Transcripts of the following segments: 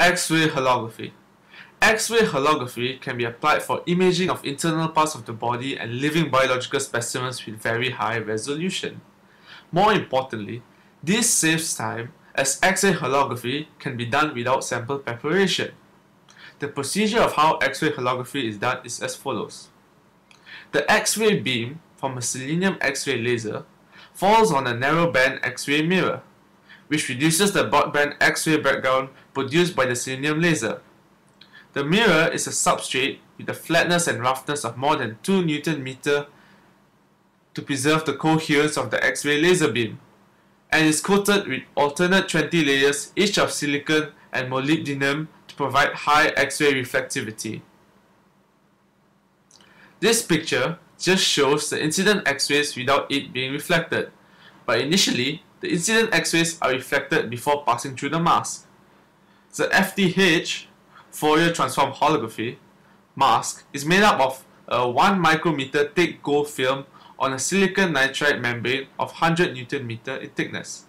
X-ray holography. X-ray holography can be applied for imaging of internal parts of the body and living biological specimens with very high resolution. More importantly, this saves time as X-ray holography can be done without sample preparation. The procedure of how X-ray holography is done is as follows. The X-ray beam from a selenium X-ray laser falls on a narrow band X-ray mirror, which reduces the broadband X-ray background produced by the selenium laser. The mirror is a substrate with a flatness and roughness of more than 2 Nm to preserve the coherence of the X-ray laser beam, and is coated with alternate 20 layers each of silicon and molybdenum to provide high X-ray reflectivity. This picture just shows the incident X-rays without it being reflected, but initially, the incident X-rays are reflected before passing through the mask. The FTH, Fourier Transform Holography, mask is made up of a 1 micrometer thick gold film on a silicon nitride membrane of 100 Nm in thickness.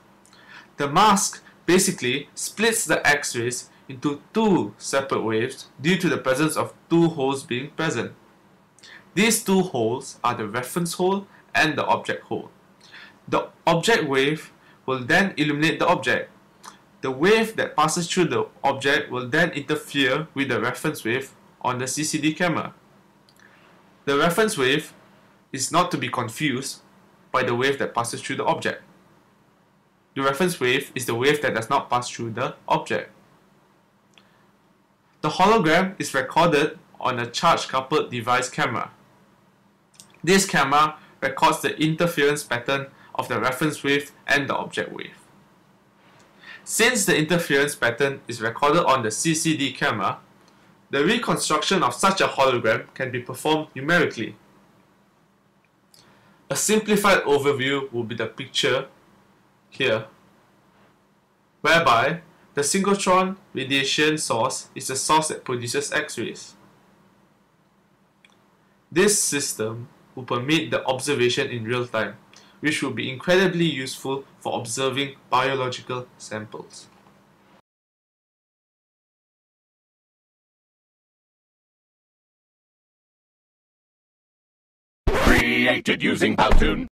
The mask basically splits the X-rays into two separate waves due to the presence of two holes being present. These two holes are the reference hole and the object hole. The object wave will then illuminate the object. The wave that passes through the object will then interfere with the reference wave on the CCD camera. The reference wave is not to be confused by the wave that passes through the object. The reference wave is the wave that does not pass through the object. The hologram is recorded on a charge-coupled device camera. This camera records the interference pattern of the reference wave and the object wave. Since the interference pattern is recorded on the CCD camera, the reconstruction of such a hologram can be performed numerically. A simplified overview will be the picture here, whereby the synchrotron radiation source is the source that produces X-rays. This system will permit the observation in real time, which will be incredibly useful for observing biological samples. Created using Powtoon.